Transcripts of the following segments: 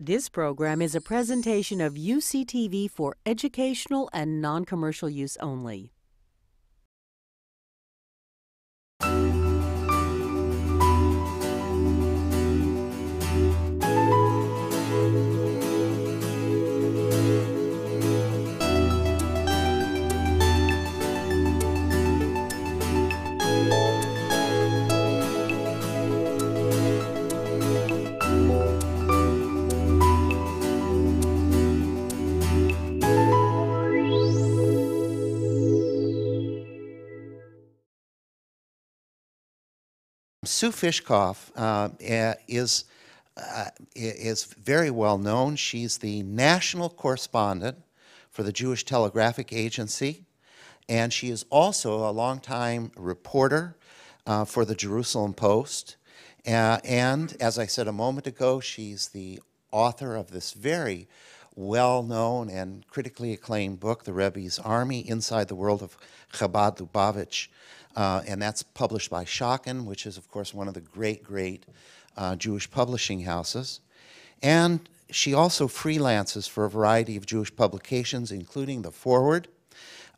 This program is a presentation of UCTV for educational and non-commercial use only. Sue Fishkoff is very well known. She's the national correspondent for the Jewish Telegraphic Agency, and she is also a longtime reporter for the Jerusalem Post. And as I said a moment ago, she's the author of this very well-known and critically acclaimed book, The Rebbe's Army Inside the World of Chabad Lubavitch. And that's published by Schocken, which is, of course, one of the great Jewish publishing houses. And she also freelances for a variety of Jewish publications, including The Forward,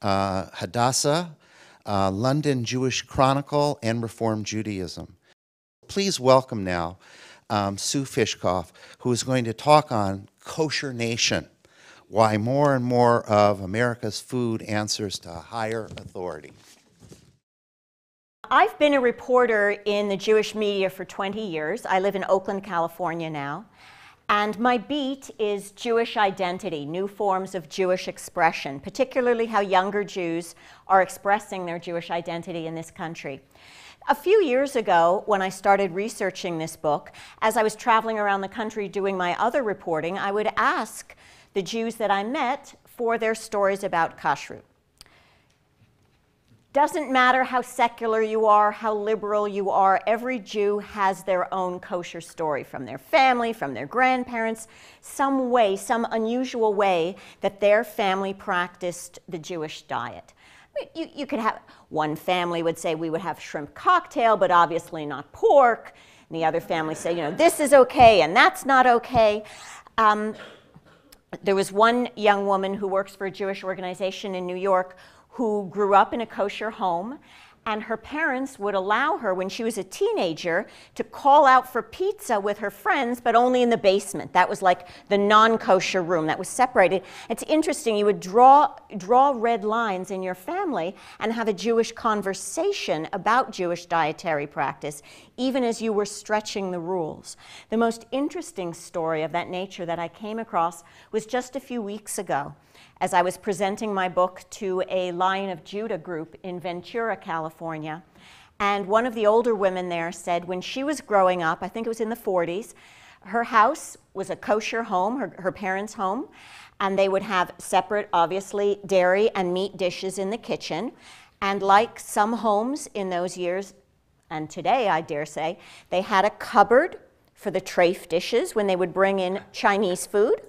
Hadassah, London Jewish Chronicle, and Reform Judaism. Please welcome now Sue Fishkoff, who is going to talk on Kosher Nation, why more and more of America's food answers to higher authority. I've been a reporter in the Jewish media for 20 years. I live in Oakland, California now. And my beat is Jewish identity, new forms of Jewish expression, particularly how younger Jews are expressing their Jewish identity in this country. A few years ago, when I started researching this book, as I was traveling around the country doing my other reporting, I would ask the Jews that I met for their stories about kashrut. Doesn't matter how secular you are, how liberal you are, every Jew has their own kosher story from their family, from their grandparents, some way, some unusual way that their family practiced the Jewish diet. You could have, one family would say we would have shrimp cocktail, but obviously not pork. And the other family say, you know, this is okay and that's not okay. There was one young woman who works for a Jewish organization in New York who grew up in a kosher home, and her parents would allow her, when she was a teenager, to call out for pizza with her friends, but only in the basement. That was like the non-kosher room that was separated. It's interesting, you would draw red lines in your family and have a Jewish conversation about Jewish dietary practice, even as you were stretching the rules. The most interesting story of that nature that I came across was just a few weeks ago, as I was presenting my book to a Lion of Judah group in Ventura, California. And one of the older women there said when she was growing up, I think it was in the 40s, her house was a kosher home, her parents' home, and they would have separate, obviously, dairy and meat dishes in the kitchen. And like some homes in those years, and today I dare say, they had a cupboard for the treif dishes when they would bring in Chinese food.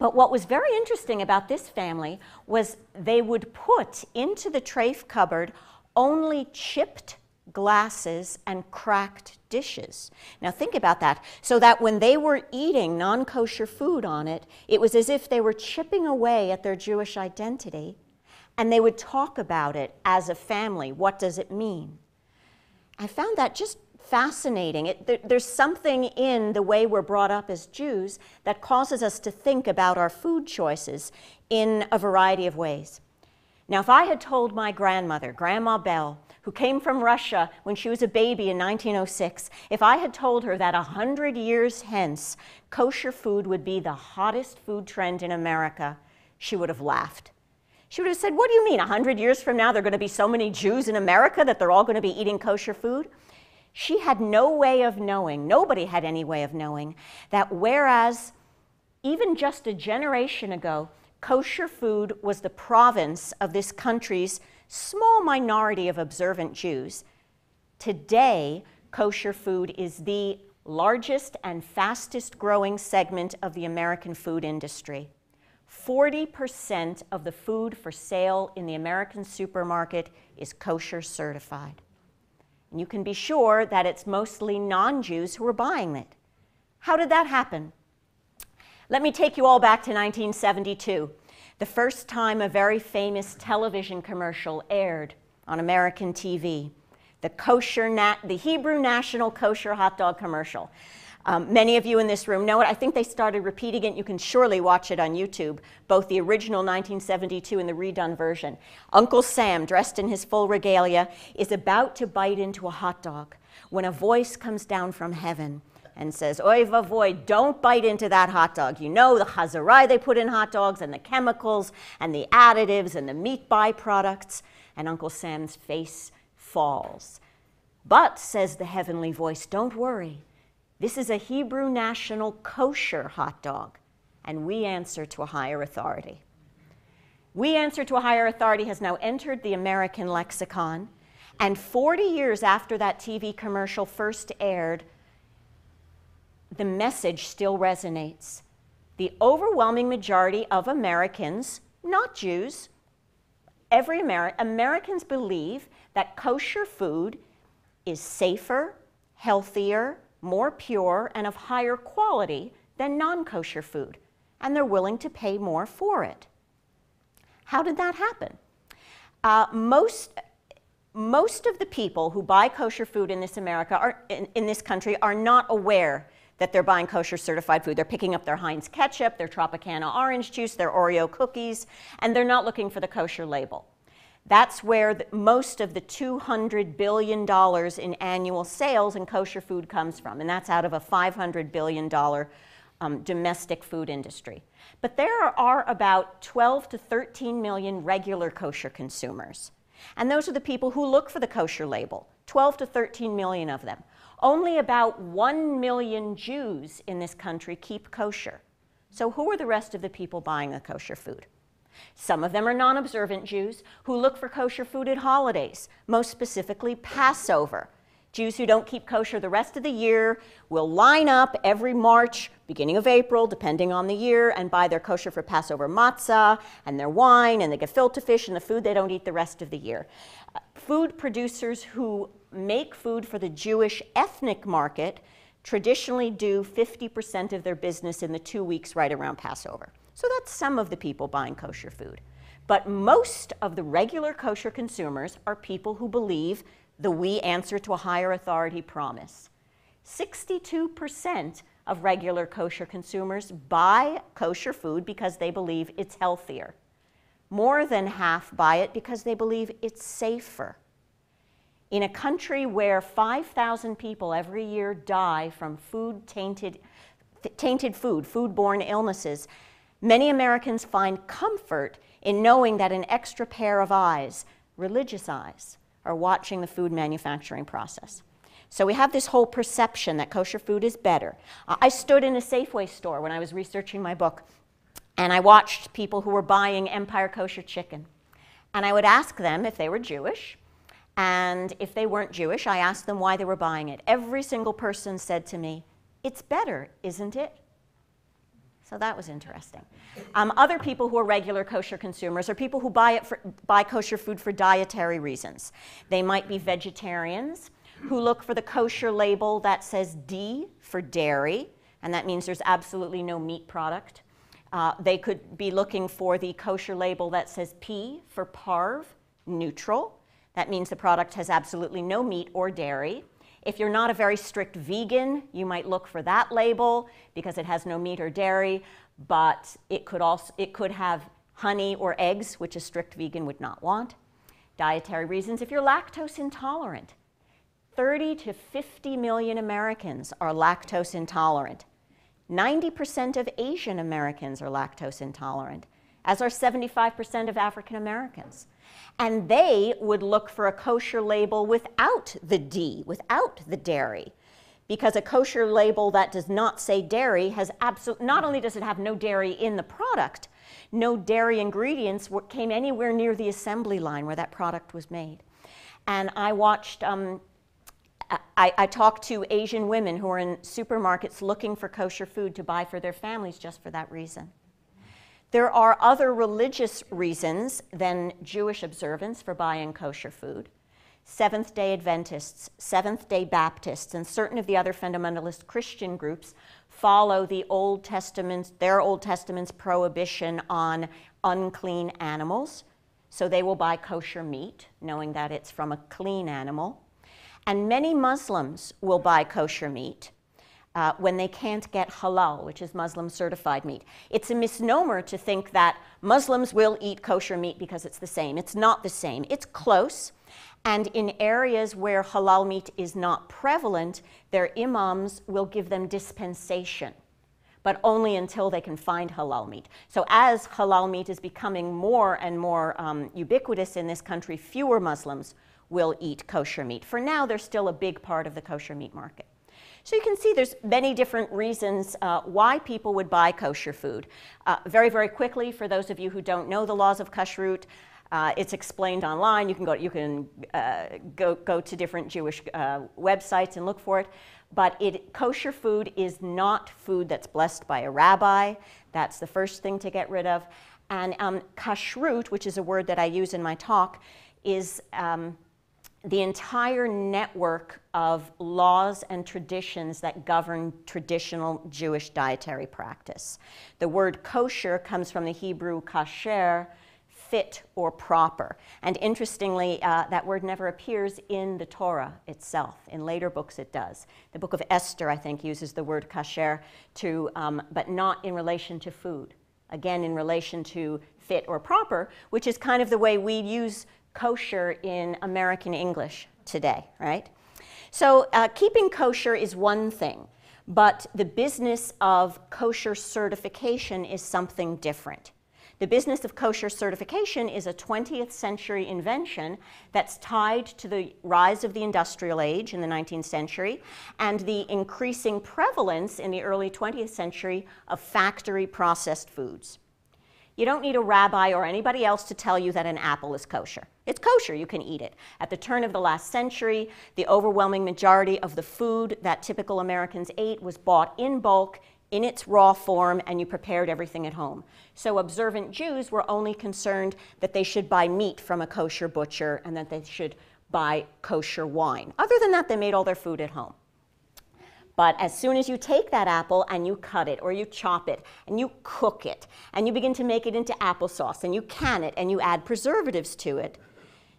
But what was very interesting about this family was they would put into the treif cupboard only chipped glasses and cracked dishes. Now think about that, so that when they were eating non-kosher food on it, it was as if they were chipping away at their Jewish identity, and they would talk about it as a family. What does it mean? I found that just fascinating. There's something in the way we're brought up as Jews that causes us to think about our food choices in a variety of ways. Now, if I had told my grandmother, Grandma Belle, who came from Russia when she was a baby in 1906, if I had told her that 100 years hence kosher food would be the hottest food trend in America, she would have laughed. She would have said, what do you mean, 100 years from now there are going to be so many Jews in America that they're all going to be eating kosher food? She had no way of knowing, nobody had any way of knowing, that whereas even just a generation ago, kosher food was the province of this country's small minority of observant Jews, today kosher food is the largest and fastest growing segment of the American food industry. 40% of the food for sale in the American supermarket is kosher certified. You can be sure that it's mostly non-Jews who are buying it. How did that happen? Let me take you all back to 1972, the first time a very famous television commercial aired on American TV, the Hebrew National Kosher Hot Dog commercial. Many of you in this room know it. I think they started repeating it. You can surely watch it on YouTube, both the original 1972 and the redone version. Uncle Sam, dressed in his full regalia, is about to bite into a hot dog when a voice comes down from heaven and says, "Oy vavoy, don't bite into that hot dog. You know the hazarai they put in hot dogs and the chemicals and the additives and the meat byproducts." And Uncle Sam's face falls. "But," says the heavenly voice, "don't worry. This is a Hebrew National Kosher hot dog, and we answer to a higher authority." "We answer to a higher authority" has now entered the American lexicon, and 40 years after that TV commercial first aired, the message still resonates. The overwhelming majority of Americans, not Jews, Americans believe that kosher food is safer, healthier, more pure, and of higher quality than non-kosher food, and they're willing to pay more for it. How did that happen? Most of the people who buy kosher food in this country are not aware that they're buying kosher certified food. They're picking up their Heinz ketchup, their Tropicana orange juice, their Oreo cookies, and they're not looking for the kosher label. That's where most of the $200 billion in annual sales in kosher food comes from, and that's out of a $500 billion domestic food industry. But there are about 12 to 13 million regular kosher consumers, and those are the people who look for the kosher label, 12 to 13 million of them. Only about 1 million Jews in this country keep kosher. So who are the rest of the people buying the kosher food? Some of them are non-observant Jews who look for kosher food at holidays, most specifically Passover. Jews who don't keep kosher the rest of the year will line up every March, beginning of April, depending on the year, and buy their kosher for Passover matzah and their wine and the gefilte fish and the food they don't eat the rest of the year. Food producers who make food for the Jewish ethnic market traditionally do 50% of their business in the 2 weeks right around Passover. So that's some of the people buying kosher food. But most of the regular kosher consumers are people who believe the "we answer to a higher authority" promise. 62% of regular kosher consumers buy kosher food because they believe it's healthier. More than half buy it because they believe it's safer. In a country where 5,000 people every year die from foodborne illnesses, many Americans find comfort in knowing that an extra pair of eyes, religious eyes, are watching the food manufacturing process. So we have this whole perception that kosher food is better. I stood in a Safeway store when I was researching my book, and I watched people who were buying Empire Kosher chicken. And I would ask them if they were Jewish, and if they weren't Jewish, I asked them why they were buying it. Every single person said to me, "It's better, isn't it?" So that was interesting. Other people who are regular kosher consumers are people who buy kosher food for dietary reasons. They might be vegetarians who look for the kosher label that says D for dairy, and that means there's absolutely no meat product. They could be looking for the kosher label that says P for parve, neutral. That means the product has absolutely no meat or dairy. If you're not a very strict vegan, you might look for that label because it has no meat or dairy, but it could have honey or eggs, which a strict vegan would not want. Dietary reasons. If you're lactose intolerant, 30 to 50 million Americans are lactose intolerant. 90% of Asian Americans are lactose intolerant, as are 75% of African Americans. And they would look for a kosher label without the D, without the dairy, because a kosher label that does not say dairy has not only does it have no dairy in the product, no dairy ingredients came anywhere near the assembly line where that product was made. And I watched, I talked to Asian women who are in supermarkets looking for kosher food to buy for their families just for that reason. There are other religious reasons than Jewish observance for buying kosher food. Seventh-day Adventists, Seventh-day Baptists, and certain of the other fundamentalist Christian groups follow the Old Testament's, their Old Testament's prohibition on unclean animals. So they will buy kosher meat, knowing that it's from a clean animal. And many Muslims will buy kosher meat when they can't get halal, which is Muslim certified meat. It's a misnomer to think that Muslims will eat kosher meat because it's the same. It's not the same. It's close. And in areas where halal meat is not prevalent, their imams will give them dispensation, but only until they can find halal meat. So as halal meat is becoming more and more ubiquitous in this country, fewer Muslims will eat kosher meat. For now, they're still a big part of the kosher meat market. So you can see there's many different reasons why people would buy kosher food. Very, very quickly, for those of you who don't know the laws of kashrut, it's explained online. You can go to different Jewish websites and look for it. But kosher food is not food that's blessed by a rabbi. That's the first thing to get rid of. And kashrut, which is a word that I use in my talk, is the entire network of laws and traditions that govern traditional Jewish dietary practice. The word kosher comes from the Hebrew kasher, fit or proper. And interestingly, that word never appears in the Torah itself. In later books it does. The book of Esther, I think, uses the word kasher to, but not in relation to food. Again, in relation to fit or proper, which is kind of the way we use kosher in American English today, right? So keeping kosher is one thing, but the business of kosher certification is something different. The business of kosher certification is a 20th century invention that's tied to the rise of the industrial age in the 19th century and the increasing prevalence in the early 20th century of factory processed foods. You don't need a rabbi or anybody else to tell you that an apple is kosher. It's kosher, you can eat it. At the turn of the last century, the overwhelming majority of the food that typical Americans ate was bought in bulk, in its raw form, and you prepared everything at home. So observant Jews were only concerned that they should buy meat from a kosher butcher and that they should buy kosher wine. Other than that, they made all their food at home. But as soon as you take that apple and you cut it, or you chop it, and you cook it, and you begin to make it into applesauce, and you can it, and you add preservatives to it,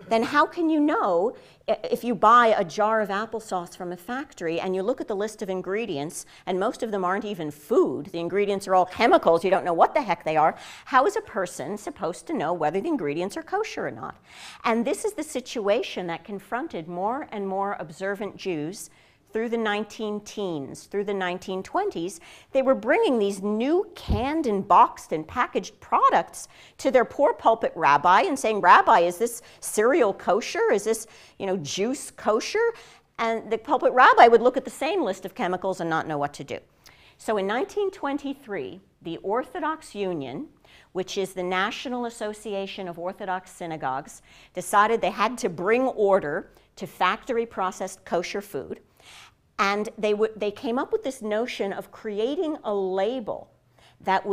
then how can you know if you buy a jar of applesauce from a factory and you look at the list of ingredients, and most of them aren't even food, the ingredients are all chemicals, you don't know what the heck they are, how is a person supposed to know whether the ingredients are kosher or not? And this is the situation that confronted more and more observant Jews through the 19-teens, through the 1920s. They were bringing these new canned and boxed and packaged products to their poor pulpit rabbi and saying, "Rabbi, is this cereal kosher? Is this, you know, juice kosher?" And the pulpit rabbi would look at the same list of chemicals and not know what to do. So in 1923, the Orthodox Union, which is the National Association of Orthodox Synagogues, decided they had to bring order to factory-processed kosher food. And they came up with this notion of creating a label that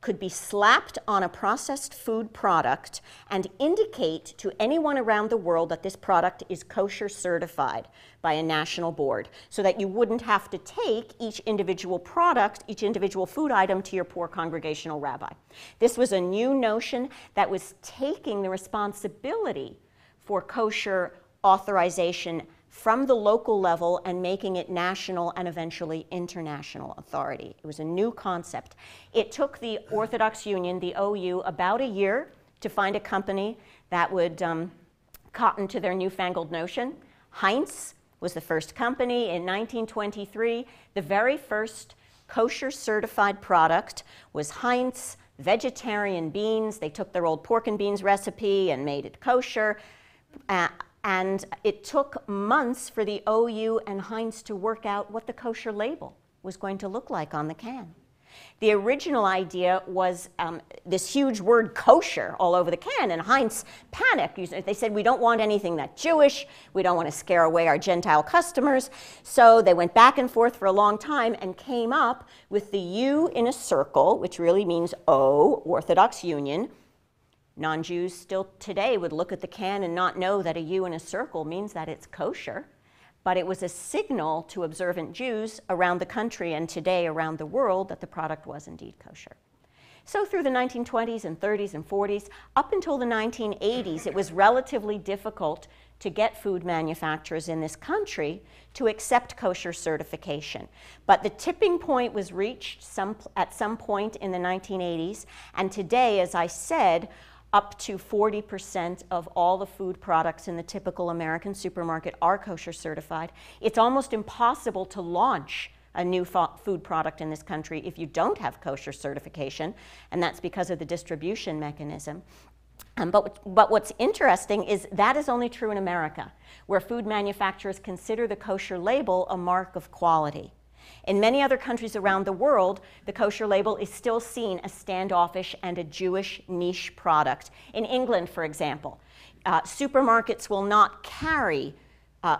could be slapped on a processed food product and indicate to anyone around the world that this product is kosher certified by a national board, so that you wouldn't have to take each individual product, each individual food item to your poor congregational rabbi. This was a new notion that was taking the responsibility for kosher authorization from the local level and making it national and eventually international authority. It was a new concept. It took the Orthodox Union, the OU, about a year to find a company that would cotton to their newfangled notion. Heinz was the first company. In 1923, the very first kosher certified product was Heinz vegetarian beans. They took their old pork and beans recipe and made it kosher. And it took months for the OU and Heinz to work out what the kosher label was going to look like on the can. The original idea was this huge word kosher all over the can, and Heinz panicked. They said, "We don't want anything that's Jewish. We don't want to scare away our Gentile customers." So they went back and forth for a long time and came up with the U in a circle, which really means O, Orthodox Union, Non-Jews still today would look at the can and not know that a U in a circle means that it's kosher, but it was a signal to observant Jews around the country and today around the world that the product was indeed kosher. So through the 1920s and 30s and 40s, up until the 1980s, it was relatively difficult to get food manufacturers in this country to accept kosher certification. But the tipping point was reached at some point in the 1980s, and today, as I said, up to 40% of all the food products in the typical American supermarket are kosher certified. It's almost impossible to launch a new food product in this country if you don't have kosher certification, and that's because of the distribution mechanism. But what's interesting is that is only true in America, where food manufacturers consider the kosher label a mark of quality. In many other countries around the world, the kosher label is still seen as standoffish and a Jewish niche product. In England, for example, supermarkets will not carry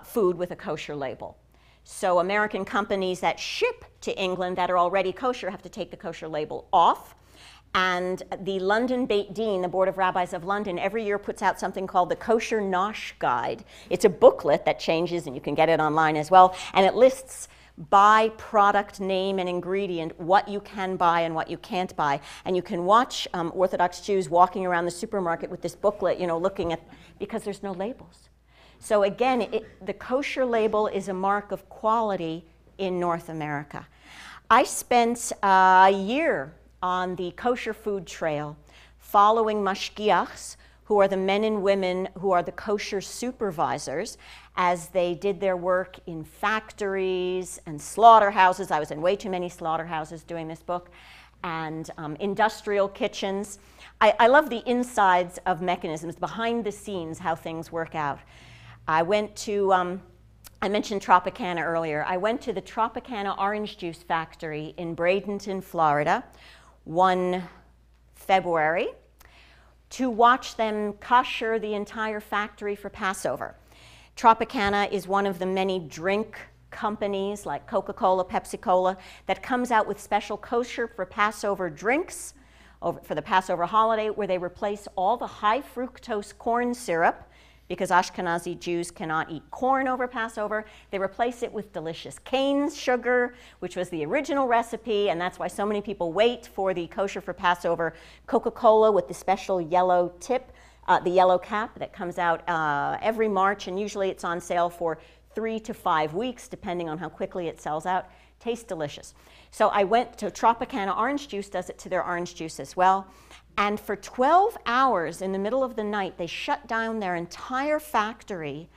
food with a kosher label. So American companies that ship to England that are already kosher have to take the kosher label off. And the London Beit Din, the Board of Rabbis of London, every year puts out something called the Kosher Nosh Guide. It's a booklet that changes, and you can get it online as well, and it lists by product name and ingredient what you can buy and what you can't buy. And you can watch Orthodox Jews walking around the supermarket with this booklet, you know, looking at, because there's no labels. So again, the kosher label is a mark of quality in North America. I spent a year on the kosher food trail following mashgiachs, who are the men and women who are the kosher supervisors, as they did their work in factories and slaughterhouses. I was in way too many slaughterhouses doing this book, and industrial kitchens. I love the insides of mechanisms, behind the scenes, how things work out. I went to, I mentioned Tropicana earlier. I went to the Tropicana orange juice factory in Bradenton, Florida, one February, to watch them kosher the entire factory for Passover. Tropicana is one of the many drink companies like Coca-Cola, Pepsi-Cola, that comes out with special kosher for Passover drinks for the Passover holiday, where they replace all the high fructose corn syrup, because Ashkenazi Jews cannot eat corn over Passover. They replace it with delicious cane sugar, which was the original recipe, and that's why so many people wait for the kosher for Passover Coca-Cola with the special yellow tip, the yellow cap that comes out every March, and usually it's on sale for 3 to 5 weeks, depending on how quickly it sells out. Tastes delicious. So I went to Tropicana Orange Juice, does it to their orange juice as well. And for 12 hours in the middle of the night, they shut down their entire factory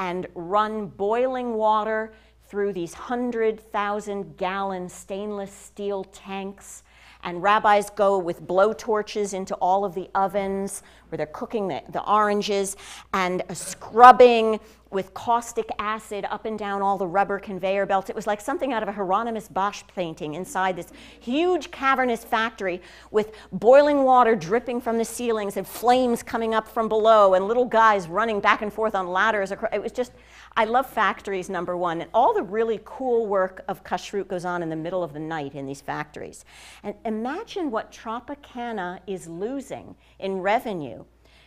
and run boiling water through these 100,000-gallon stainless steel tanks. And rabbis go with blowtorches into all of the ovens where they're cooking the oranges, and scrubbing with caustic acid up and down all the rubber conveyor belts. It was like something out of a Hieronymus Bosch painting inside this huge cavernous factory, with boiling water dripping from the ceilings and flames coming up from below and little guys running back and forth on ladders. It was just, I love factories, number one, and all the really cool work of kashrut goes on in the middle of the night in these factories. And imagine what Tropicana is losing in revenue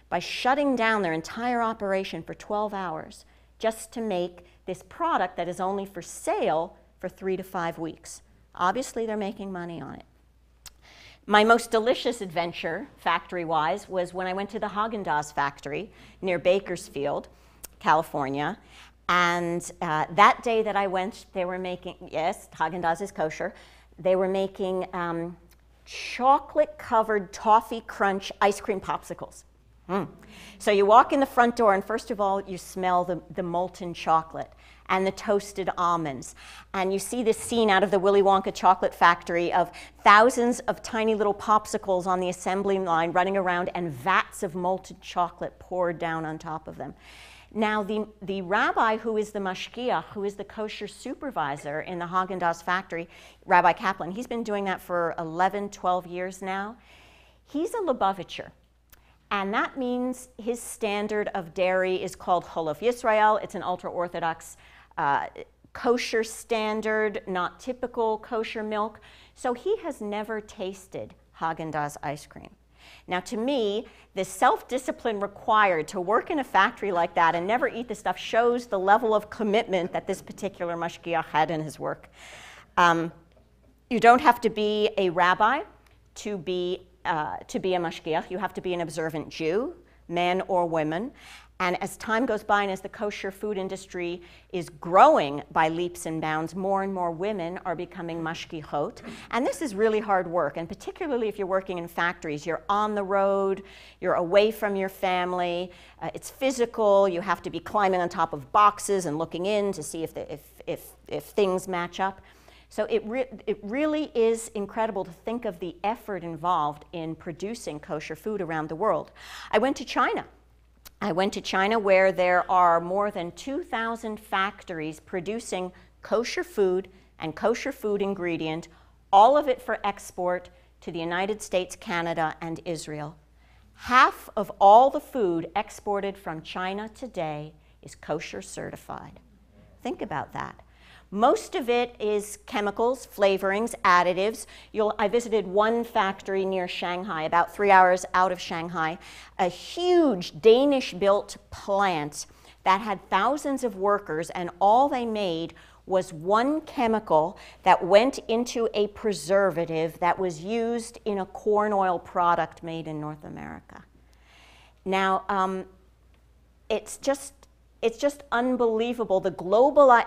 by shutting down their entire operation for 12 hours just to make this product that is only for sale for 3 to 5 weeks. Obviously, they're making money on it. My most delicious adventure, factory-wise, was when I went to the Haagen-Dazs factory near Bakersfield, California. And that day that I went, they were making, yes, Haagen-Dazs is kosher, they were making chocolate-covered toffee crunch ice cream popsicles. So you walk in the front door, and first of all, you smell the molten chocolate and the toasted almonds. And you see this scene out of the Willy Wonka chocolate factory of thousands of tiny little popsicles on the assembly line running around, and vats of molten chocolate poured down on top of them. Now, the rabbi who is the mashgiach, who is the kosher supervisor in the Haagen-Dazs factory, Rabbi Kaplan, he's been doing that for 11, 12 years now. He's a Lubavitcher. And that means his standard of dairy is called Cholov Yisrael. It's an ultra-Orthodox kosher standard, not typical kosher milk. So he has never tasted Haagen-Dazs ice cream. Now, to me, the self-discipline required to work in a factory like that and never eat the stuff shows the level of commitment that this particular mashgiach had in his work. You don't have to be a rabbi to be a mashgiach. You have to be an observant Jew, men or women. And as time goes by and as the kosher food industry is growing by leaps and bounds, more and more women are becoming mashgichot. And this is really hard work. And particularly if you're working in factories, you're on the road, you're away from your family, it's physical, you have to be climbing on top of boxes and looking in to see if things match up. So it really is incredible to think of the effort involved in producing kosher food around the world. I went to China where there are more than 2,000 factories producing kosher food and kosher food ingredient, all of it for export to the United States, Canada, and Israel. Half of all the food exported from China today is kosher certified. Think about that. Most of it is chemicals, flavorings, additives. I visited one factory near Shanghai, about 3 hours out of Shanghai, a huge Danish-built plant that had thousands of workers, and all they made was one chemical that went into a preservative that was used in a corn oil product made in North America. Now, it's just unbelievable.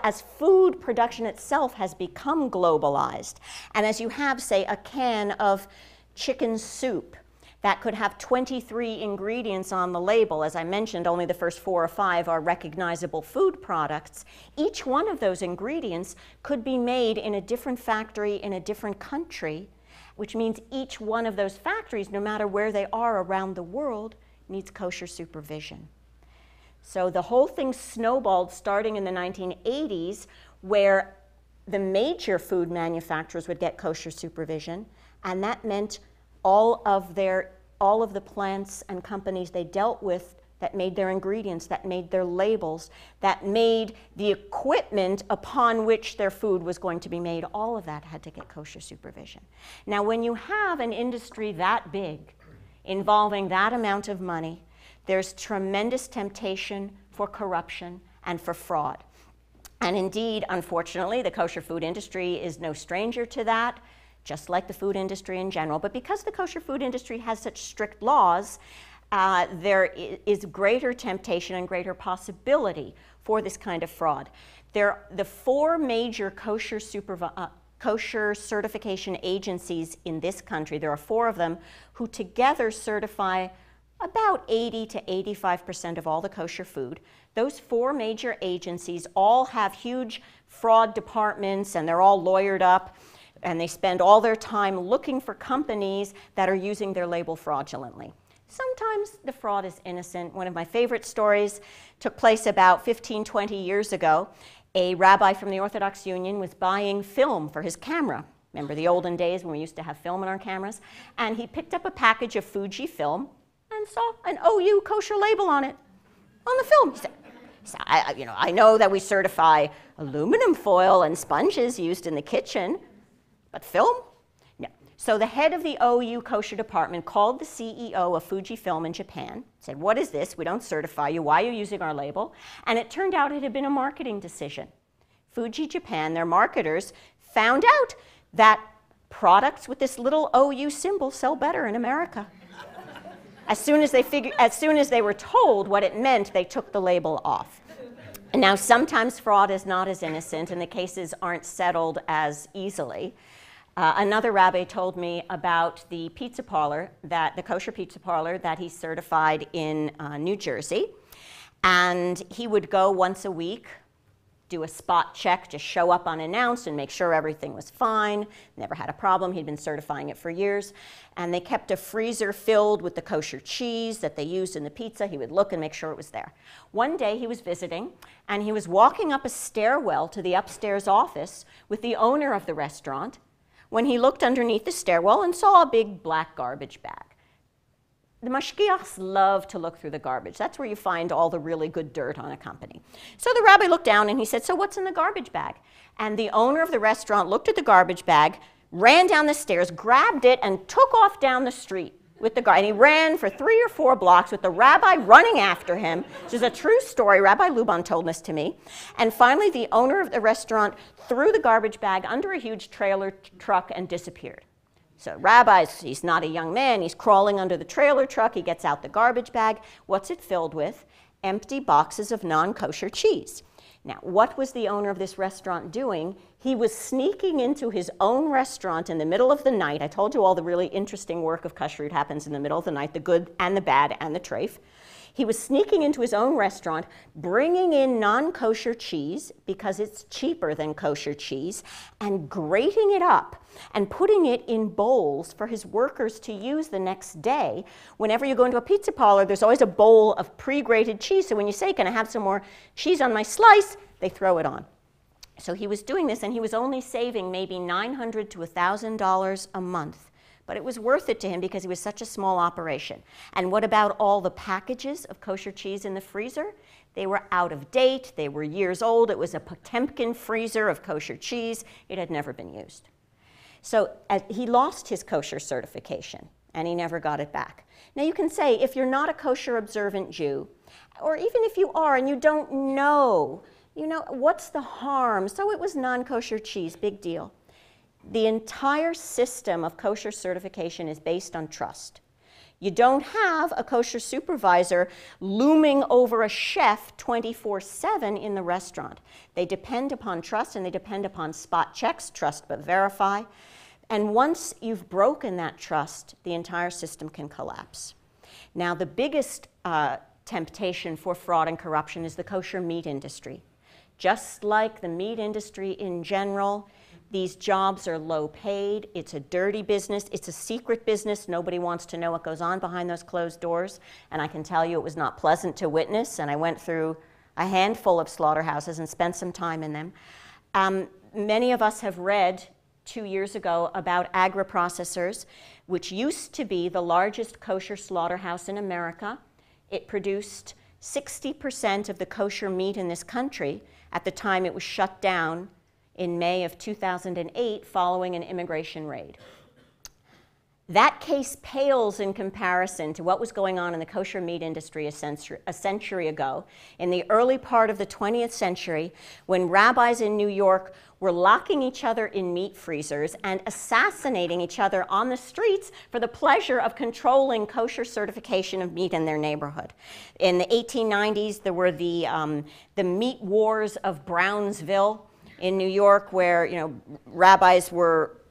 As food production itself has become globalized, and as you have, say, a can of chicken soup that could have 23 ingredients on the label. As I mentioned, only the first 4 or 5 are recognizable food products. Each one of those ingredients could be made in a different factory in a different country, which means each one of those factories, no matter where they are around the world, needs kosher supervision. So the whole thing snowballed starting in the 1980s, where the major food manufacturers would get kosher supervision, and that meant all of the plants and companies they dealt with that made their ingredients, that made their labels, that made the equipment upon which their food was going to be made, all of that had to get kosher supervision. Now, when you have an industry that big, involving that amount of money, there's tremendous temptation for corruption and for fraud. And indeed, unfortunately, the kosher food industry is no stranger to that, just like the food industry in general. But because the kosher food industry has such strict laws, there is greater temptation and greater possibility for this kind of fraud. The 4 major kosher certification agencies in this country, there are 4 of them, who together certify about 80 to 85% of all the kosher food. Those 4 major agencies all have huge fraud departments, and they're all lawyered up, and they spend all their time looking for companies that are using their label fraudulently. Sometimes the fraud is innocent. One of my favorite stories took place about 15, 20 years ago. A rabbi from the Orthodox Union was buying film for his camera. Remember the olden days when we used to have film in our cameras? And he picked up a package of Fuji film and saw an OU kosher label on it, on the film. He said, I know that we certify aluminum foil and sponges used in the kitchen, but film? No. So the head of the OU kosher department called the CEO of Fujifilm in Japan, said, what is this? We don't certify you. Why are you using our label? And it turned out it had been a marketing decision. Fuji Japan, their marketers, found out that products with this little OU symbol sell better in America. As soon as they were told what it meant, they took the label off. And now sometimes fraud is not as innocent, and the cases aren't settled as easily. Another rabbi told me about the pizza parlor, the kosher pizza parlor that he certified in New Jersey. And he would go once a week, do a spot check, just show up unannounced and make sure everything was fine, never had a problem. He'd been certifying it for years. And they kept a freezer filled with the kosher cheese that they used in the pizza. He would look and make sure it was there. One day he was visiting, and he was walking up a stairwell to the upstairs office with the owner of the restaurant, when he looked underneath the stairwell and saw a big black garbage bag. The mashgiachs love to look through the garbage. That's where you find all the really good dirt on a company. So the rabbi looked down and he said, so what's in the garbage bag? And the owner of the restaurant looked at the garbage bag, ran down the stairs, grabbed it, and took off down the street. with the guy, and he ran for 3 or 4 blocks with the rabbi running after him, which is a true story. Rabbi Lubon told this to me. And finally, the owner of the restaurant threw the garbage bag under a huge trailer truck and disappeared. So Rabbi, he's not a young man, he's crawling under the trailer truck, he gets out the garbage bag. What's it filled with? Empty boxes of non-kosher cheese. Now, what was the owner of this restaurant doing? He was sneaking into his own restaurant in the middle of the night. I told you all the really interesting work of kashrut happens in the middle of the night, the good and the bad and the treif. He was sneaking into his own restaurant, bringing in non-kosher cheese because it's cheaper than kosher cheese, and grating it up and putting it in bowls for his workers to use the next day. Whenever you go into a pizza parlor, there's always a bowl of pre-grated cheese. So when you say, "Can I have some more cheese on my slice?" they throw it on. So he was doing this, and he was only saving maybe $900 to $1,000 a month. But it was worth it to him because it was such a small operation. And what about all the packages of kosher cheese in the freezer? They were out of date, they were years old, it was a Potemkin freezer of kosher cheese, it had never been used. So he lost his kosher certification and he never got it back. Now you can say, if you're not a kosher observant Jew, or even if you are and you don't know, you know, what's the harm? So it was non-kosher cheese, big deal. The entire system of kosher certification is based on trust. You don't have a kosher supervisor looming over a chef 24/7 in the restaurant. They depend upon trust and they depend upon spot checks, trust but verify. And once you've broken that trust, the entire system can collapse. Now the biggest temptation for fraud and corruption is the kosher meat industry. Just like the meat industry in general, these jobs are low paid, it's a dirty business, it's a secret business, nobody wants to know what goes on behind those closed doors, and I can tell you it was not pleasant to witness, and I went through a handful of slaughterhouses and spent some time in them. Many of us have read 2 years ago about Agri-Processors, which used to be the largest kosher slaughterhouse in America. It produced 60% of the kosher meat in this country. At the time it was shut down in May of 2008 following an immigration raid. That case pales in comparison to what was going on in the kosher meat industry a century ago, in the early part of the 20th century, when rabbis in New York were locking each other in meat freezers and assassinating each other on the streets for the pleasure of controlling kosher certification of meat in their neighborhood. In the 1890s, there were the meat wars of Brownsville, in New York, where, you know, rabbis were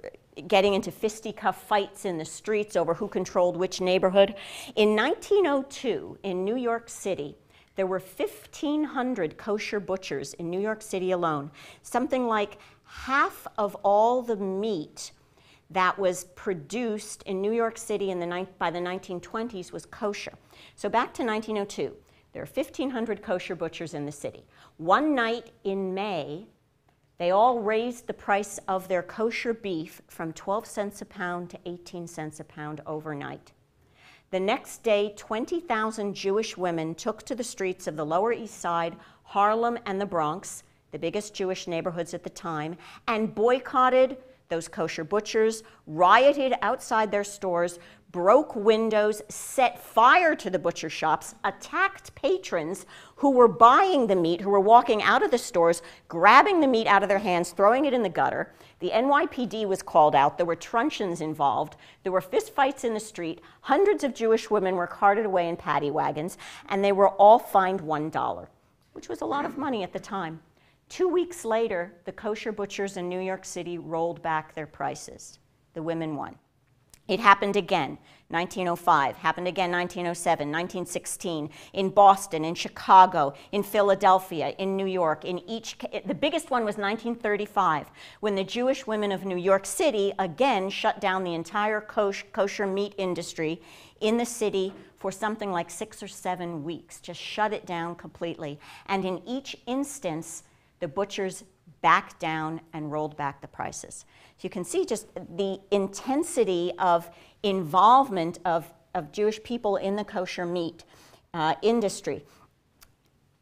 getting into fisticuff fights in the streets over who controlled which neighborhood. In 1902, in New York City, there were 1,500 kosher butchers in New York City alone. Something like half of all the meat that was produced in New York City in the by the 1920s was kosher. So back to 1902, there are 1,500 kosher butchers in the city. One night in May, they all raised the price of their kosher beef from 12 cents a pound to 18 cents a pound overnight. The next day, 20,000 Jewish women took to the streets of the Lower East Side, Harlem, and the Bronx, the biggest Jewish neighborhoods at the time, and boycotted those kosher butchers, rioted outside their stores, broke windows, set fire to the butcher shops, attacked patrons who were buying the meat, who were walking out of the stores, grabbing the meat out of their hands, throwing it in the gutter. The NYPD was called out. There were truncheons involved. There were fistfights in the street. Hundreds of Jewish women were carted away in paddy wagons, and they were all fined $1, which was a lot of money at the time. 2 weeks later, the kosher butchers in New York City rolled back their prices. The women won. It happened again, 1905, happened again 1907, 1916, in Boston, in Chicago, in Philadelphia, in New York. In each, the biggest one was 1935, when the Jewish women of New York City again shut down the entire kosher meat industry in the city for something like 6 or 7 weeks, just shut it down completely. And in each instance, the butchers back down and rolled back the prices. So you can see just the intensity of involvement of Jewish people in the kosher meat industry.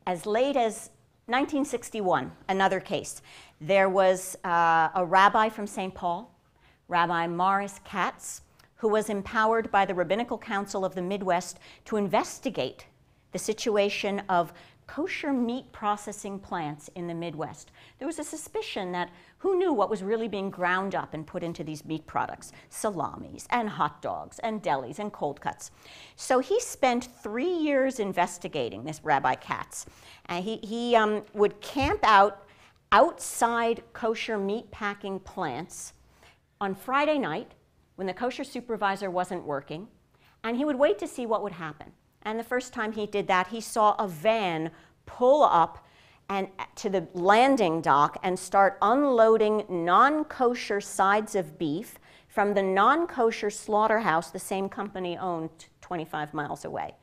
As late as 1961, another case, there was a rabbi from St. Paul, Rabbi Morris Katz, who was empowered by the Rabbinical Council of the Midwest to investigate the situation of kosher meat processing plants in the Midwest. There was a suspicion that who knew what was really being ground up and put into these meat products, salamis and hot dogs and delis and cold cuts. So he spent 3 years investigating this Rabbi Katz. And he would camp out outside kosher meat packing plants on Friday night when the kosher supervisor wasn't working, and he would wait to see what would happen. And the first time he did that, he saw a van pull up and to the landing dock and start unloading non-kosher sides of beef from the non-kosher slaughterhouse the same company owned 25 miles away.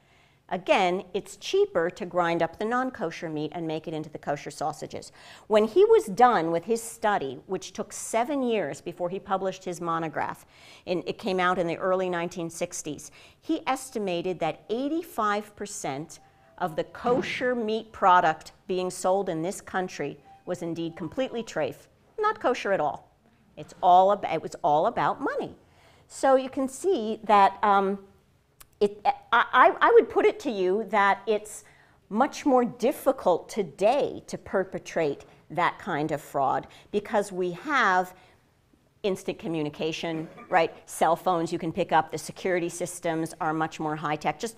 Again, it's cheaper to grind up the non-kosher meat and make it into the kosher sausages. When he was done with his study, which took 7 years before he published his monograph, and it came out in the early 1960s, he estimated that 85% of the kosher meat product being sold in this country was indeed completely trafe, not kosher at all. It was all about money. So you can see that I would put it to you that it's much more difficult today to perpetrate that kind of fraud because we have instant communication, right? Cell phones you can pick up, the security systems are much more high-tech. Just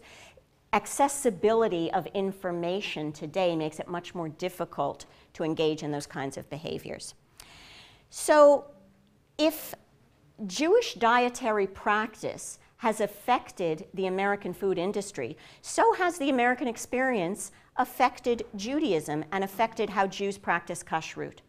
accessibility of information today makes it much more difficult to engage in those kinds of behaviors. So if Jewish dietary practice has affected the American food industry, so has the American experience affected Judaism and affected how Jews practice kashrut.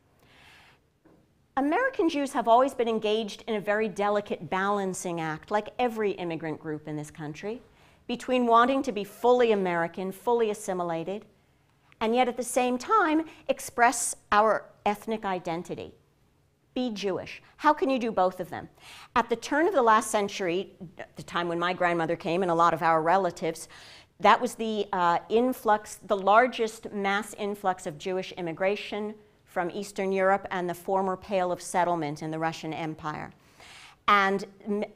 American Jews have always been engaged in a very delicate balancing act, like every immigrant group in this country, between wanting to be fully American, fully assimilated, and yet at the same time express our ethnic identity. Be Jewish. How can you do both of them? At the turn of the last century, the time when my grandmother came and a lot of our relatives, that was the influx, the largest mass influx of Jewish immigration from Eastern Europe and the former Pale of Settlement in the Russian Empire. And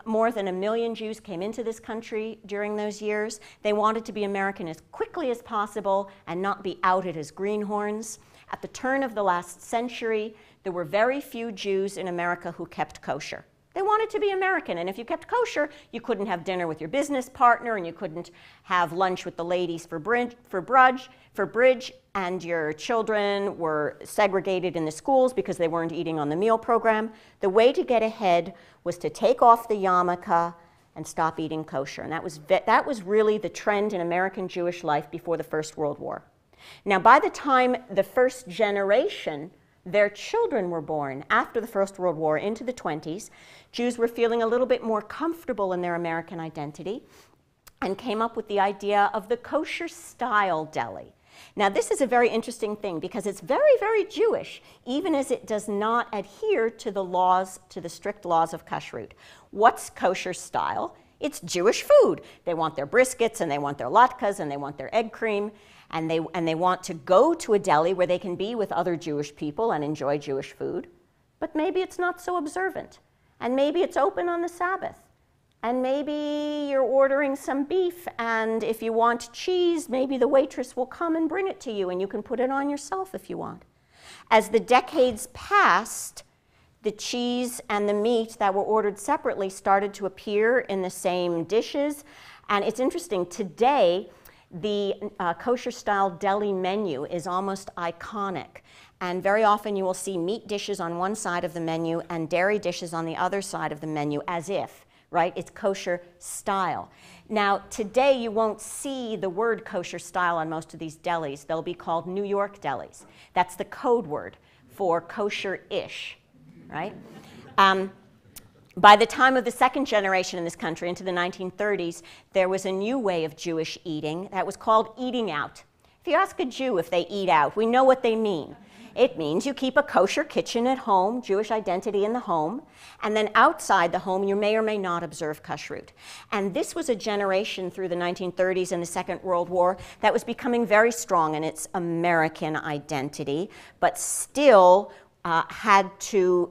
more than 1 million Jews came into this country during those years. They wanted to be American as quickly as possible and not be outed as greenhorns. At the turn of the last century, there were very few Jews in America who kept kosher. They wanted to be American, and if you kept kosher, you couldn't have dinner with your business partner, and you couldn't have lunch with the ladies for bridge, and your children were segregated in the schools because they weren't eating on the meal program. The way to get ahead was to take off the yarmulke and stop eating kosher, and that was really the trend in American Jewish life before the First World War. Now, by the time the first generation their children were born after the First World War into the 20s. Jews were feeling a little bit more comfortable in their American identity and came up with the idea of the kosher style deli. Now, this is a very interesting thing because it's very, very Jewish, even as it does not adhere to the laws, to the strict laws of kashrut. What's kosher style? It's Jewish food. They want their briskets and they want their latkes and they want their egg cream. And they want to go to a deli where they can be with other Jewish people and enjoy Jewish food. But maybe it's not so observant. And maybe it's open on the Sabbath. And maybe you're ordering some beef, and if you want cheese, maybe the waitress will come and bring it to you, and you can put it on yourself if you want. As the decades passed, the cheese and the meat that were ordered separately started to appear in the same dishes. And it's interesting, today, the kosher-style deli menu is almost iconic, and very often you will see meat dishes on one side of the menu and dairy dishes on the other side of the menu as if, right? It's kosher style. Now, today you won't see the word kosher style on most of these delis. They'll be called New York delis. That's the code word for kosher-ish, right? By the time of the second generation in this country, into the 1930s, there was a new way of Jewish eating that was called eating out. If you ask a Jew if they eat out, we know what they mean. It means you keep a kosher kitchen at home, Jewish identity in the home, and then outside the home you may or may not observe kashrut. And this was a generation through the 1930s and the Second World War that was becoming very strong in its American identity, but still had to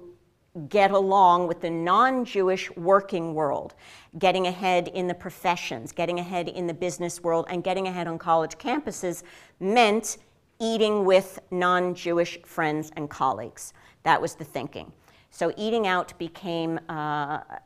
get along with the non-Jewish working world, getting ahead in the professions, getting ahead in the business world, and getting ahead on college campuses meant eating with non-Jewish friends and colleagues. That was the thinking. So eating out became a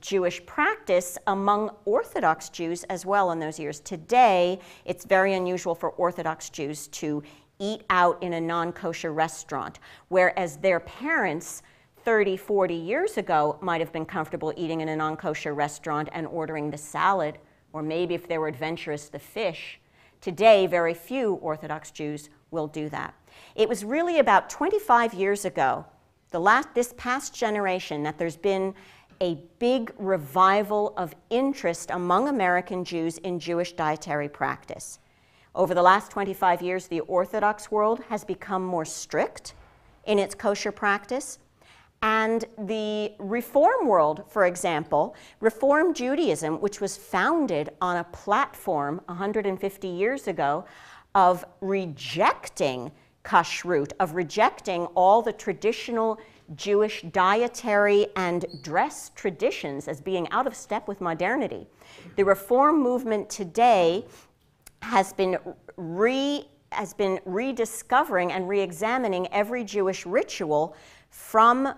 Jewish practice among Orthodox Jews as well in those years. Today, it's very unusual for Orthodox Jews to eat out in a non-kosher restaurant, whereas their parents 30, 40 years ago might have been comfortable eating in a non-kosher restaurant and ordering the salad, or maybe if they were adventurous, the fish. Today, very few Orthodox Jews will do that. It was really about 25 years ago, this past generation, that there's been a big revival of interest among American Jews in Jewish dietary practice. Over the last 25 years, the Orthodox world has become more strict in its kosher practice. And the Reform world, for example, Reform Judaism, which was founded on a platform 150 years ago of rejecting kashrut, of rejecting all the traditional Jewish dietary and dress traditions as being out of step with modernity. The Reform movement today has been rediscovering and re-examining every Jewish ritual, from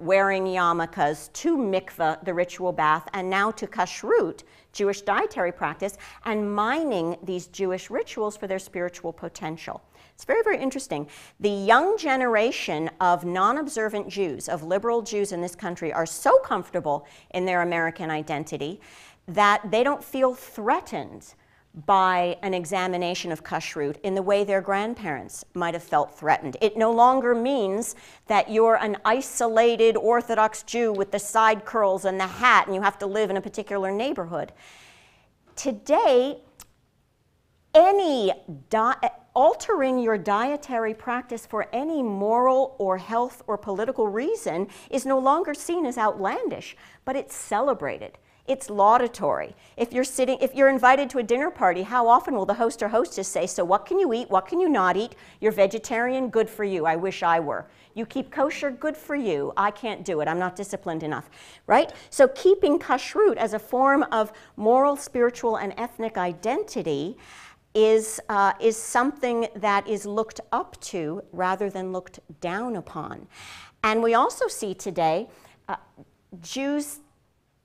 wearing yarmulkes to mikveh, the ritual bath, and now to kashrut, Jewish dietary practice, and mining these Jewish rituals for their spiritual potential. It's very, very interesting. The young generation of non-observant Jews, of liberal Jews in this country, are so comfortable in their American identity that they don't feel threatened by an examination of kashrut in the way their grandparents might have felt threatened. It no longer means that you're an isolated Orthodox Jew with the side curls and the hat and you have to live in a particular neighborhood. Today, altering your dietary practice for any moral or health or political reason is no longer seen as outlandish, but it's celebrated. It's laudatory. If you're invited to a dinner party, how often will the host or hostess say, so what can you eat, what can you not eat? You're vegetarian, good for you, I wish I were. You keep kosher, good for you, I can't do it, I'm not disciplined enough, right? So keeping kashrut as a form of moral, spiritual, and ethnic identity is something that is looked up to rather than looked down upon. And we also see today Jews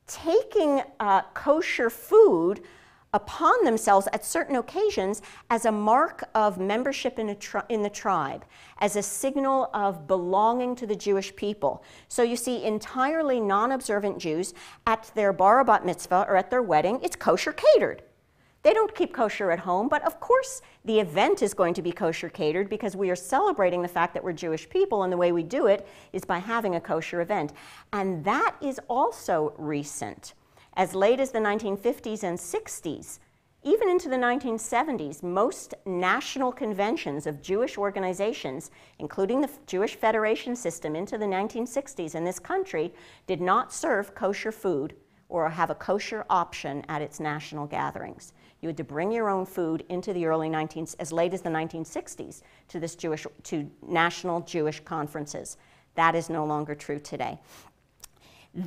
taking kosher food upon themselves at certain occasions as a mark of membership in the tribe, as a signal of belonging to the Jewish people. So you see entirely non-observant Jews at their bar or bat mitzvah or at their wedding, it's kosher catered. They don't keep kosher at home, but of course the event is going to be kosher catered because we are celebrating the fact that we're Jewish people, and the way we do it is by having a kosher event. And that is also recent. As late as the 1950s and 60s, even into the 1970s, most national conventions of Jewish organizations, including the Jewish Federation system into the 1960s in this country, did not serve kosher food or have a kosher option at its national gatherings. You had to bring your own food into the as late as the 1960s, to this to national Jewish conferences. That is no longer true today.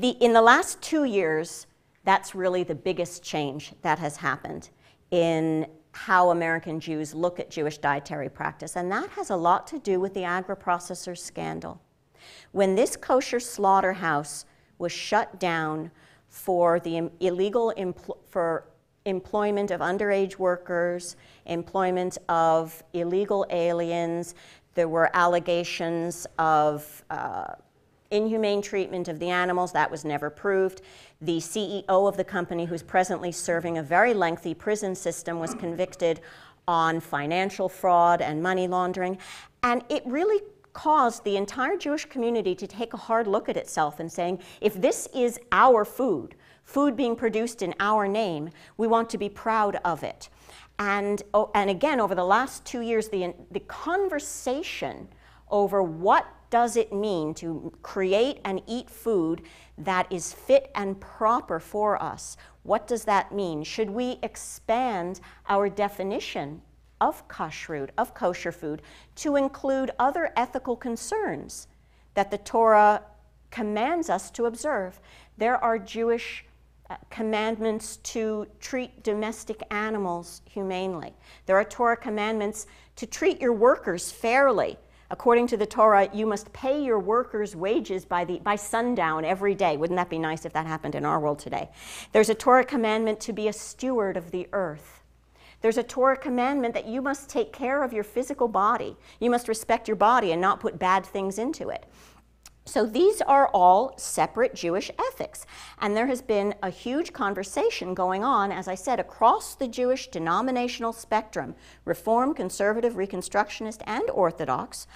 In the last 2 years, that's really the biggest change that has happened in how American Jews look at Jewish dietary practice, and that has a lot to do with the agriprocessors scandal. When this kosher slaughterhouse was shut down for the illegal employment of underage workers, employment of illegal aliens. There were allegations of inhumane treatment of the animals. That was never proved. The CEO of the company, who's presently serving a very lengthy prison system, was convicted on financial fraud and money laundering. And it really caused the entire Jewish community to take a hard look at itself and saying, if this is our food, food being produced in our name, we want to be proud of it. And again, over the last 2 years, the conversation over what does it mean to create and eat food that is fit and proper for us? What does that mean? Should we expand our definition of kashrut, of kosher food, to include other ethical concerns that the Torah commands us to observe. There are Jewish commandments to treat domestic animals humanely. There are Torah commandments to treat your workers fairly. According to the Torah, you must pay your workers' wages by sundown every day. Wouldn't that be nice if that happened in our world today? There's a Torah commandment to be a steward of the earth. There's a Torah commandment that you must take care of your physical body. You must respect your body and not put bad things into it. So these are all separate Jewish ethics, and there has been a huge conversation going on, as I said, across the Jewish denominational spectrum, Reform, Conservative, Reconstructionist, and Orthodox,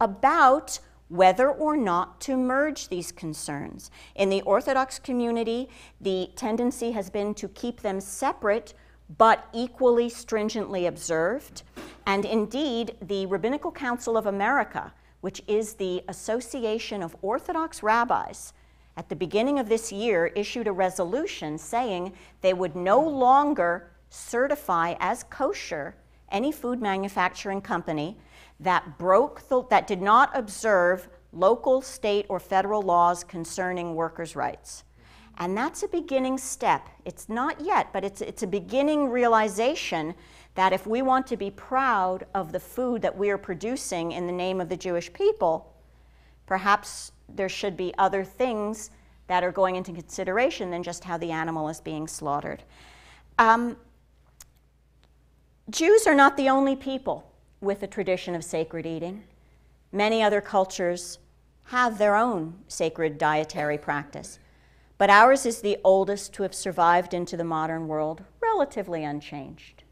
about whether or not to merge these concerns. In the Orthodox community, the tendency has been to keep them separate but equally stringently observed, and indeed, the Rabbinical Council of America, which is the Association of Orthodox Rabbis, at the beginning of this year issued a resolution saying they would no longer certify as kosher any food manufacturing company that did not observe local, state, or federal laws concerning workers' rights. And that's a beginning step. It's not yet, but it's a beginning realization that if we want to be proud of the food that we are producing in the name of the Jewish people, perhaps there should be other things that are going into consideration than just how the animal is being slaughtered. Jews are not the only people with a tradition of sacred eating. Many other cultures have their own sacred dietary practice, but ours is the oldest to have survived into the modern world, relatively unchanged.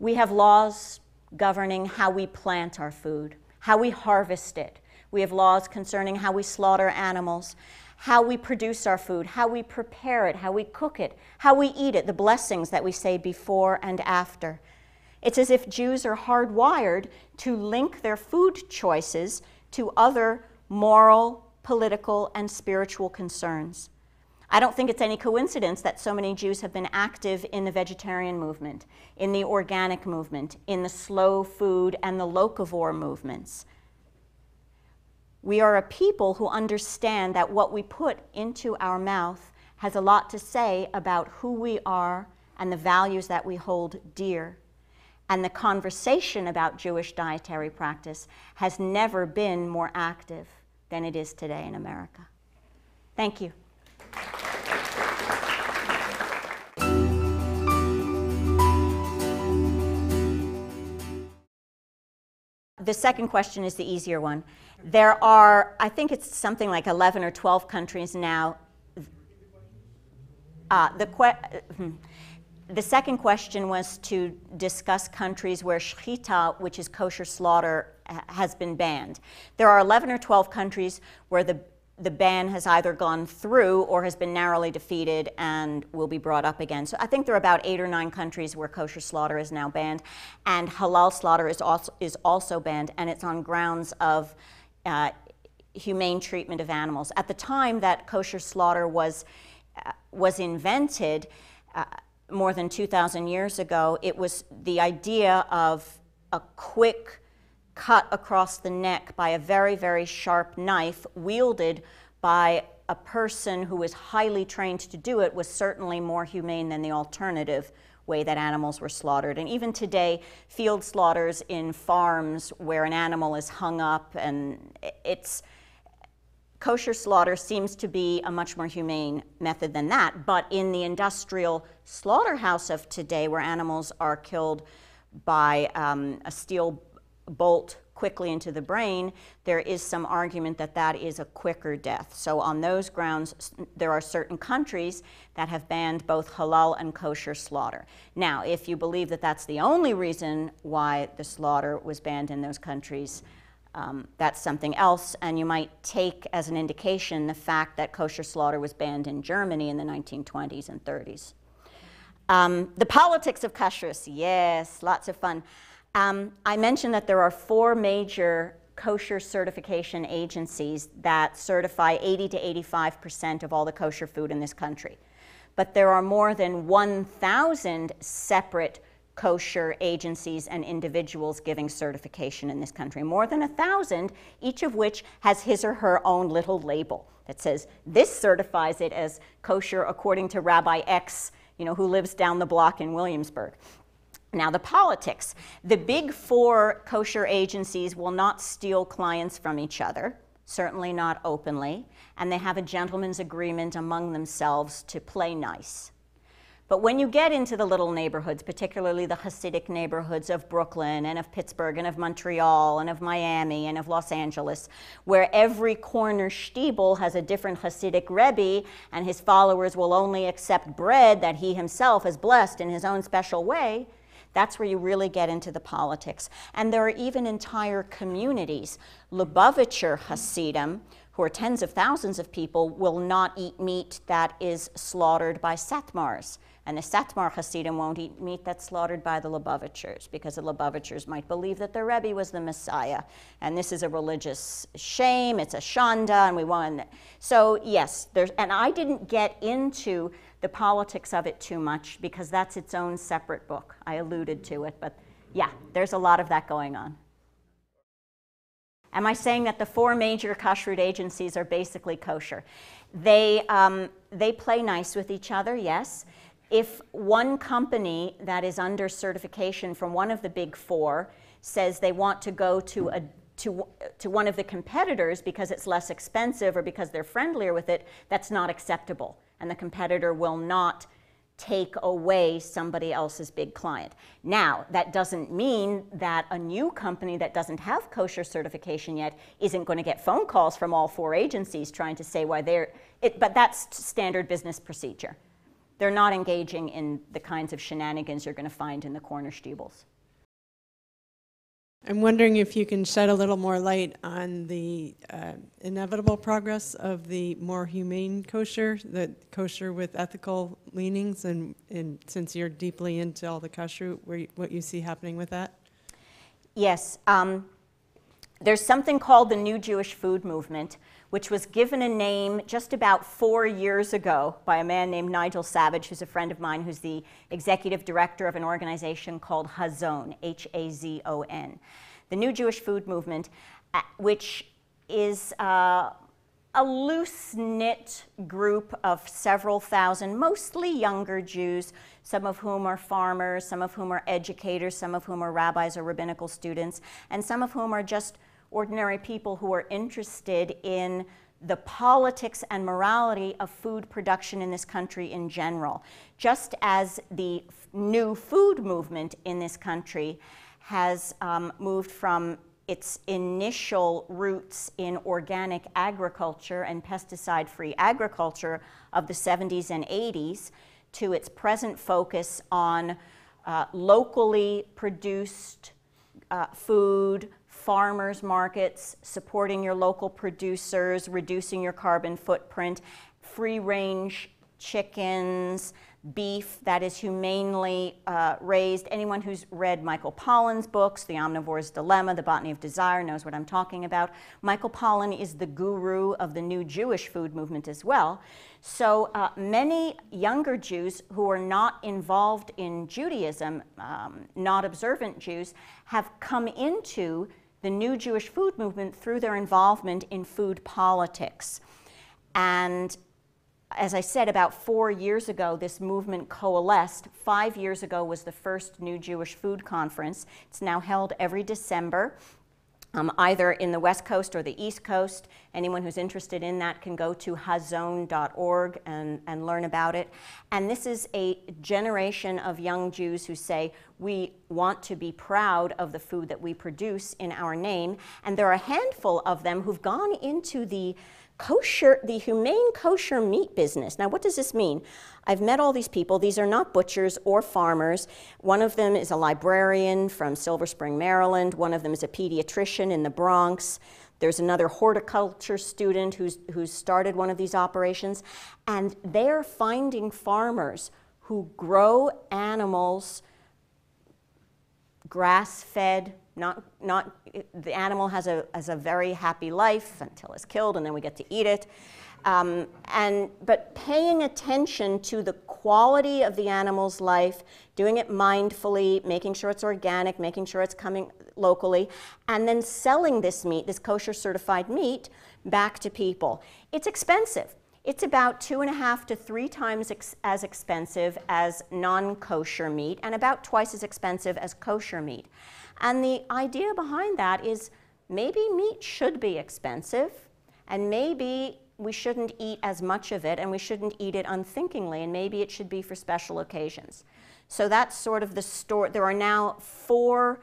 We have laws governing how we plant our food, how we harvest it. We have laws concerning how we slaughter animals, how we produce our food, how we prepare it, how we cook it, how we eat it, the blessings that we say before and after. It's as if Jews are hardwired to link their food choices to other moral, political, and spiritual concerns. I don't think it's any coincidence that so many Jews have been active in the vegetarian movement, in the organic movement, in the slow food and the locavore movements. We are a people who understand that what we put into our mouth has a lot to say about who we are and the values that we hold dear. And the conversation about Jewish dietary practice has never been more active than it is today in America. Thank you. The second question is the easier one. There are, I think it's something like 11 or 12 countries now. The second question was to discuss countries where shechita, which is kosher slaughter, has been banned. There are 11 or 12 countries where the ban has either gone through or has been narrowly defeated and will be brought up again. So I think there are about 8 or 9 countries where kosher slaughter is now banned, and halal slaughter is also banned, and it's on grounds of humane treatment of animals. At the time that kosher slaughter was invented, more than 2,000 years ago, it was the idea of a quick cut across the neck by a very, very sharp knife wielded by a person who was highly trained to do it was certainly more humane than the alternative way that animals were slaughtered. And even today, field slaughters in farms where an animal is hung up, and kosher slaughter seems to be a much more humane method than that. But in the industrial slaughterhouse of today, where animals are killed by a steel bolt quickly into the brain, there is some argument that that is a quicker death. So on those grounds, there are certain countries that have banned both halal and kosher slaughter. Now, if you believe that that's the only reason why the slaughter was banned in those countries, that's something else, and you might take as an indication the fact that kosher slaughter was banned in Germany in the 1920s and 30s. The politics of kashrus, yes, lots of fun. I mentioned that there are 4 major kosher certification agencies that certify 80% to 85% of all the kosher food in this country. But there are more than 1,000 separate kosher agencies and individuals giving certification in this country, more than 1,000, each of which has his or her own little label that says, this certifies it as kosher according to Rabbi X, you know, who lives down the block in Williamsburg. Now the politics. The big four kosher agencies will not steal clients from each other, certainly not openly, and they have a gentleman's agreement among themselves to play nice. But when you get into the little neighborhoods, particularly the Hasidic neighborhoods of Brooklyn and of Pittsburgh and of Montreal and of Miami and of Los Angeles, where every corner shtibel has a different Hasidic Rebbe and his followers will only accept bread that he himself has blessed in his own special way, that's where you really get into the politics. And there are even entire communities. Lubavitcher Hasidim, who are tens of thousands of people, will not eat meat that is slaughtered by Satmars. And the Satmar Hasidim won't eat meat that's slaughtered by the Lubavitchers, because the Lubavitchers might believe that the Rebbe was the Messiah. And this is a religious shame, it's a shanda, and we won. So yes, there's, and I didn't get into the politics of it too much, because that's its own separate book. I alluded to it, but yeah, there's a lot of that going on. Am I saying that the four major kashrut agencies are basically kosher? They play nice with each other, yes. If one company that is under certification from one of the big four says they want to go to one of the competitors because it's less expensive or because they're friendlier with it, that's not acceptable. And the competitor will not take away somebody else's big client. Now, that doesn't mean that a new company that doesn't have kosher certification yet isn't going to get phone calls from all four agencies trying to say why they're, but that's standard business procedure. They're not engaging in the kinds of shenanigans you're going to find in the corner shtibels. I'm wondering if you can shed a little more light on the inevitable progress of the more humane kosher, the kosher with ethical leanings, and since you're deeply into all the kashrut, what you see happening with that? Yes. There's something called the New Jewish Food Movement, which was given a name just about 4 years ago by a man named Nigel Savage, who's a friend of mine, who's the executive director of an organization called Hazon, H-A-Z-O-N. The New Jewish Food Movement, which is a loose-knit group of several thousand, mostly younger Jews, some of whom are farmers, some of whom are educators, some of whom are rabbis or rabbinical students, and some of whom are just ordinary people who are interested in the politics and morality of food production in this country in general. Just as the new food movement in this country has moved from its initial roots in organic agriculture and pesticide-free agriculture of the 70s and 80s to its present focus on locally produced food, farmers markets, supporting your local producers, reducing your carbon footprint, free-range chickens, beef that is humanely raised. Anyone who's read Michael Pollan's books, The Omnivore's Dilemma, The Botany of Desire, knows what I'm talking about. Michael Pollan is the guru of the new Jewish food movement as well. So many younger Jews who are not involved in Judaism, not observant Jews, have come into the new Jewish food movement through their involvement in food politics. And as I said, about 4 years ago, this movement coalesced. 5 years ago was the first New Jewish Food Conference. It's now held every December, either in the West Coast or the East Coast. Anyone who's interested in that can go to hazon.org and learn about it. And this is a generation of young Jews who say, we want to be proud of the food that we produce in our name. And there are a handful of them who've gone into the kosher, the humane kosher meat business. Now, what does this mean? I've met all these people. These are not butchers or farmers. One of them is a librarian from Silver Spring, Maryland. One of them is a pediatrician in the Bronx. There's another horticulture student who's started one of these operations. And they're finding farmers who grow animals grass-fed. The animal has a very happy life until it's killed, and then we get to eat it. But paying attention to the quality of the animal's life, doing it mindfully, making sure it's organic, making sure it's coming locally, and then selling this meat, this kosher certified meat, back to people. It's expensive. It's about 2.5 to 3 times as expensive as non-kosher meat and about twice as expensive as kosher meat. And the idea behind that is maybe meat should be expensive and maybe we shouldn't eat as much of it and we shouldn't eat it unthinkingly and maybe it should be for special occasions. So that's sort of the story. There are now 4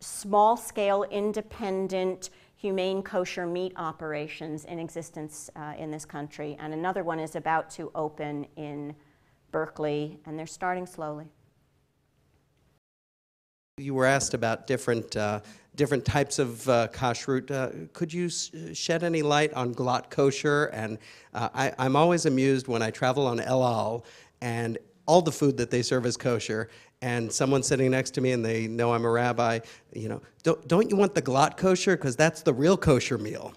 small-scale independent humane kosher meat operations in existence in this country, and another one is about to open in Berkeley, and they're starting slowly. You were asked about different types of kashrut. Could you shed any light on glot kosher? And I'm always amused when I travel on El Al, and all the food that they serve is kosher, and someone sitting next to me, and they know I'm a rabbi, you know, don't you want the glot kosher? Because that's the real kosher meal.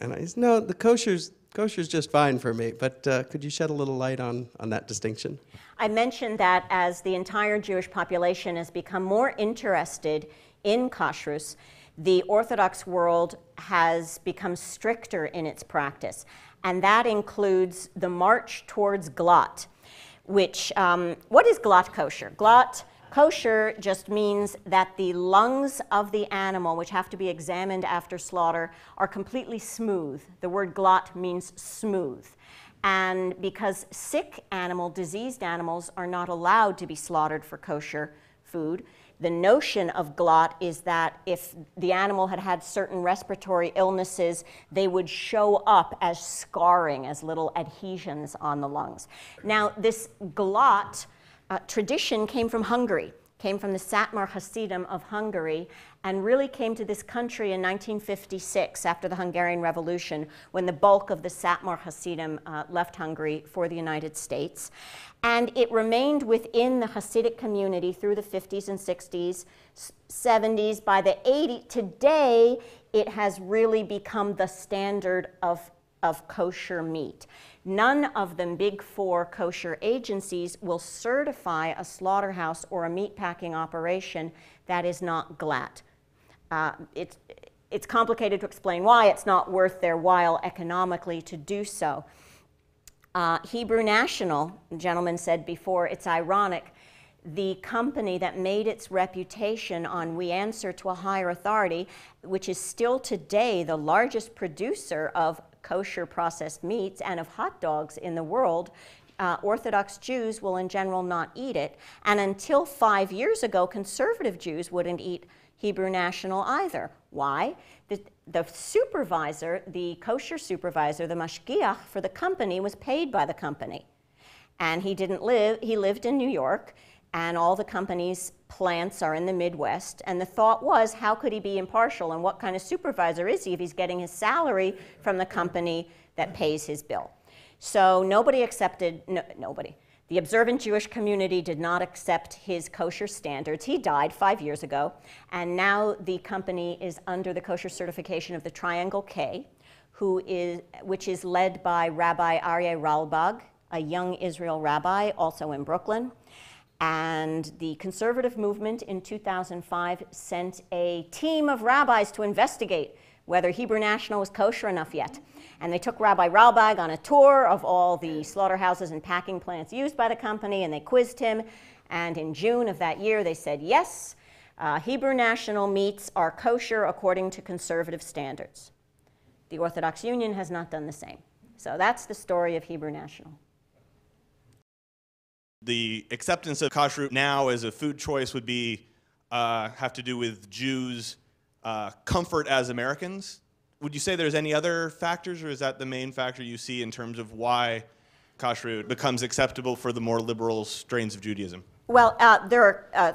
And I said, no, the kosher's just fine for me. But could you shed a little light on that distinction? I mentioned that as the entire Jewish population has become more interested in kashrus, the Orthodox world has become stricter in its practice. And that includes the march towards glot. Which, what is glot kosher? Glot kosher just means that the lungs of the animal, which have to be examined after slaughter, are completely smooth. The word glot means smooth. And because sick animal, diseased animals, are not allowed to be slaughtered for kosher food, the notion of glot is that if the animal had had certain respiratory illnesses, they would show up as scarring, as little adhesions on the lungs. Now, this glot tradition came from Hungary, came from the Satmar Hasidim of Hungary, and really came to this country in 1956 after the Hungarian Revolution, when the bulk of the Satmar Hasidim left Hungary for the United States. And it remained within the Hasidic community through the 50s and 60s, 70s, by the 80s. Today, it has really become the standard of kosher meat. None of the big 4 kosher agencies will certify a slaughterhouse or a meatpacking operation that is not glot. It's complicated to explain why. It's not worth their while economically to do so. Hebrew National, the gentleman said before, it's ironic, the company that made its reputation on "We Answer to a Higher Authority," which is still today the largest producer of kosher processed meats and of hot dogs in the world, Orthodox Jews will in general not eat it. And until 5 years ago, conservative Jews wouldn't eat Hebrew National either. Why? The supervisor, the kosher supervisor, the mashgiach for the company was paid by the company. And he lived in New York, and all the company's plants are in the Midwest. And the thought was, how could he be impartial? And what kind of supervisor is he if he's getting his salary from the company that pays his bill? So nobody accepted, nobody. The observant Jewish community did not accept his kosher standards. He died 5 years ago, and now the company is under the kosher certification of the Triangle K, which is led by Rabbi Aryeh Ralbag, a young Israel rabbi, also in Brooklyn. And the conservative movement in 2005 sent a team of rabbis to investigate whether Hebrew National was kosher enough yet. And they took Rabbi Ralbag on a tour of all the slaughterhouses and packing plants used by the company, and they quizzed him. And in June of that year, they said, yes, Hebrew National meats are kosher according to conservative standards. The Orthodox Union has not done the same. So that's the story of Hebrew National. The acceptance of kashrut now as a food choice would be have to do with Jews' comfort as Americans. Would you say there's any other factors, or is that the main factor you see in terms of why kashrut becomes acceptable for the more liberal strains of Judaism? Well, there are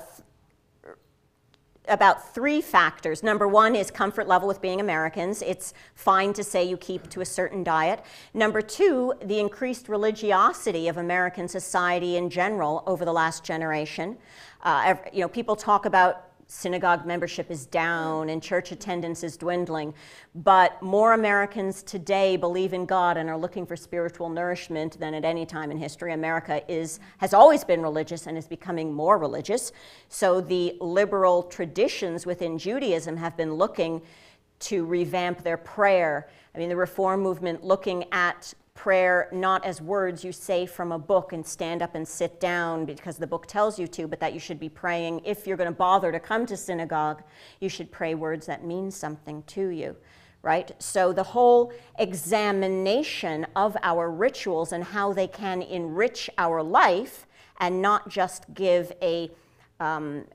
about 3 factors. Number one is comfort level with being Americans. It's fine to say you keep to a certain diet. Number 2, the increased religiosity of American society in general over the last generation. You know, people talk about synagogue membership is down and church attendance is dwindling, but more Americans today believe in God and are looking for spiritual nourishment than at any time in history. America has always been religious and is becoming more religious. So the liberal traditions within Judaism have been looking to revamp their prayer. I mean, the Reform movement looking at prayer not as words you say from a book and stand up and sit down because the book tells you to, but that you should be praying. If you're going to bother to come to synagogue, you should pray words that mean something to you, right? So the whole examination of our rituals and how they can enrich our life and not just give a, an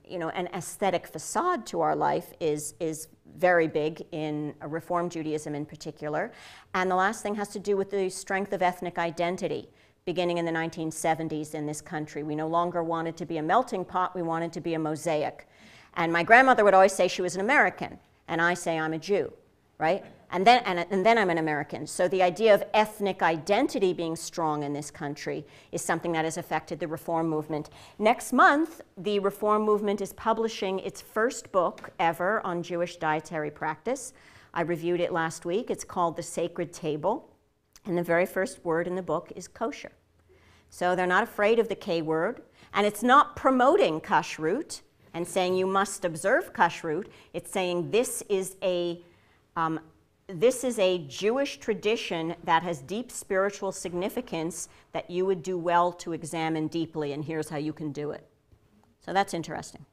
aesthetic facade to our life is very big in Reform Judaism in particular. And the last thing has to do with the strength of ethnic identity beginning in the 1970s in this country. We no longer wanted to be a melting pot, we wanted to be a mosaic. And my grandmother would always say she was an American, and I say I'm a Jew, right? And then I'm an American. So the idea of ethnic identity being strong in this country is something that has affected the Reform movement. Next month, the Reform movement is publishing its first book ever on Jewish dietary practice. I reviewed it last week. It's called The Sacred Table. And the very first word in the book is kosher. So they're not afraid of the K word. And it's not promoting kashrut and saying you must observe kashrut. It's saying this is a Jewish tradition that has deep spiritual significance that you would do well to examine deeply, and here's how you can do it. So that's interesting.